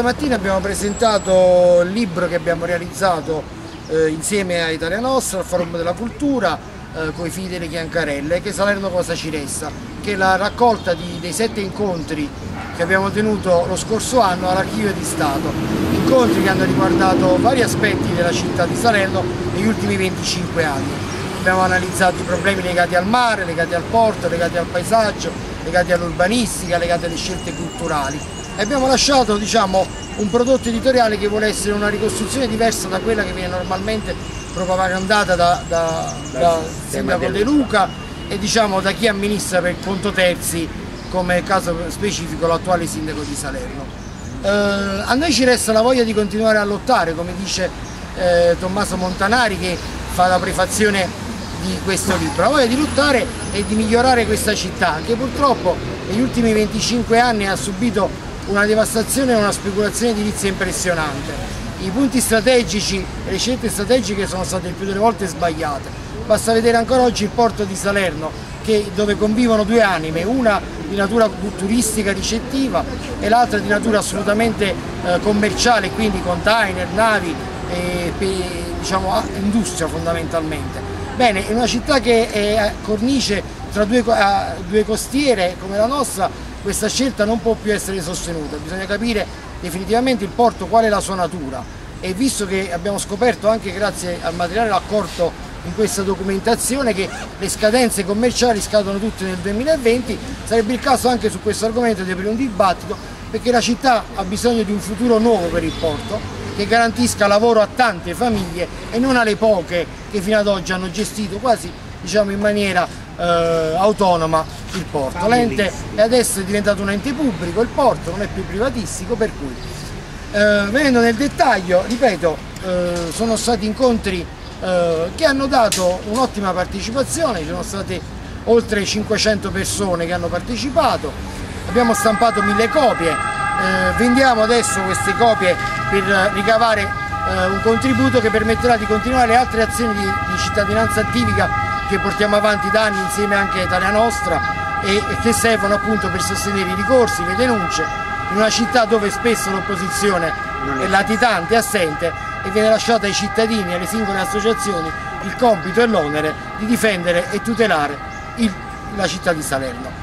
Questa mattina abbiamo presentato il libro che abbiamo realizzato insieme a Italia Nostra, al Forum della Cultura, con i figli delle Chiancarelle, che è Salerno Cosa Ci Resta, che è la raccolta dei 7 incontri che abbiamo tenuto lo scorso anno all'Archivio di Stato. Incontri che hanno riguardato vari aspetti della città di Salerno negli ultimi 25 anni. Abbiamo analizzato i problemi legati al mare, legati al porto, legati al paesaggio, legati all'urbanistica, legati alle scelte culturali. E abbiamo lasciato, un prodotto editoriale che vuole essere una ricostruzione diversa da quella che viene normalmente propagandata da sindaco De Luca e da chi amministra per conto terzi, come il caso specifico l'attuale sindaco di Salerno. A noi ci resta la voglia di continuare a lottare, come dice Tomaso Montanari, che fa la prefazione di questo libro, la voglia di lottare e di migliorare questa città, che purtroppo negli ultimi 25 anni ha subito una devastazione e una speculazione edilizia impressionante. I punti strategici e le scelte strategiche sono state il più delle volte sbagliate. Basta vedere ancora oggi il porto di Salerno, dove convivono due anime, una di natura turistica ricettiva e l'altra di natura assolutamente commerciale, quindi container, navi e industria fondamentalmente. Bene, in una città che è cornice tra due costiere come la nostra, questa scelta non può più essere sostenuta, bisogna capire definitivamente il porto qual è la sua natura, e visto che abbiamo scoperto anche grazie al materiale raccolto in questa documentazione che le scadenze commerciali scadono tutte nel 2020, sarebbe il caso anche su questo argomento di aprire un dibattito, perché la città ha bisogno di un futuro nuovo per il porto che garantisca lavoro a tante famiglie e non alle poche che fino ad oggi hanno gestito quasi in maniera autonoma il porto. L'ente adesso è diventato un ente pubblico, il porto non è più privatistico, per cui venendo nel dettaglio, ripeto, sono stati incontri che hanno dato un'ottima partecipazione, ci sono state oltre 500 persone che hanno partecipato, abbiamo stampato 1000 copie, vendiamo adesso queste copie per ricavare un contributo che permetterà di continuare le altre azioni di cittadinanza attiva che portiamo avanti da anni insieme anche a Italia Nostra e che servono appunto per sostenere i ricorsi, le denunce, in una città dove spesso l'opposizione è latitante, assente, e viene lasciata ai cittadini e alle singole associazioni il compito e l'onere di difendere e tutelare la città di Salerno.